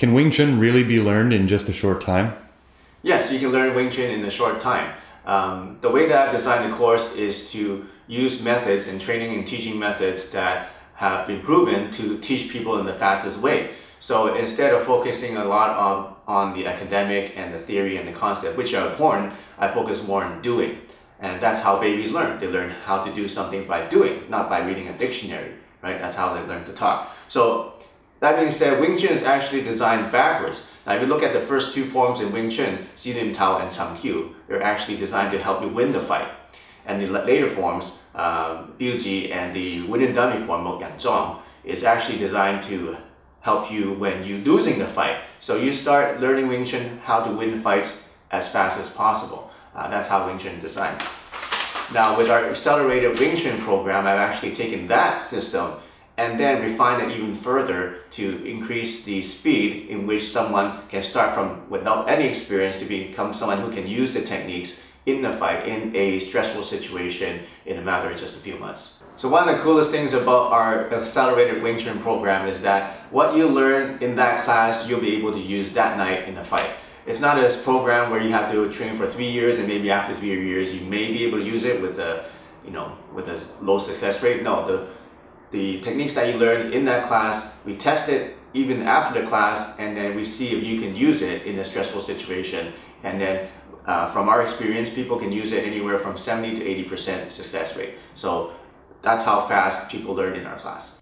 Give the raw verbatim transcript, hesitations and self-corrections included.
Can Wing Chun really be learned in just a short time? Yes, you can learn Wing Chun in a short time. Um, the way that I've designed the course is to use methods and training and teaching methods that have been proven to teach people in the fastest way. So instead of focusing a lot on, on the academic and the theory and the concept, which are important, I focus more on doing. And that's how babies learn. They learn how to do something by doing, not by reading a dictionary, right? That's how they learn to talk. So that being said, Wing Chun is actually designed backwards. Now, if you look at the first two forms in Wing Chun, Siu Lim Tao and Chum Kiu, they're actually designed to help you win the fight. And the later forms, um, Biu Ji and the win and dummy form, Mok Yan Jong, is actually designed to help you when you're losing the fight. So you start learning Wing Chun how to win fights as fast as possible. Uh, that's how Wing Chun is designed. Now with our accelerated Wing Chun program, I've actually taken that system and then refined it even further to increase the speed in which someone can start from without any experience to become someone who can use the techniques in the fight, in a stressful situation, in a matter of just a few months. So one of the coolest things about our accelerated Wing Chun program is that what you learn in that class, you'll be able to use that night in a fight. It's not a program where you have to train for three years and maybe after three years you may be able to use it with a, you know, with a low success rate. No, the, the techniques that you learn in that class, we test it even after the class, and then we see if you can use it in a stressful situation. And then uh, from our experience, people can use it anywhere from seventy to eighty percent success rate. So that's how fast people learn in our class.